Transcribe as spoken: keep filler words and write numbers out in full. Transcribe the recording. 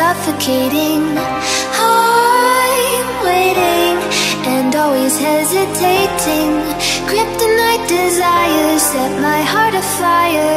Suffocating, I'm waiting and always hesitating. Kryptonite desires set my heart afire.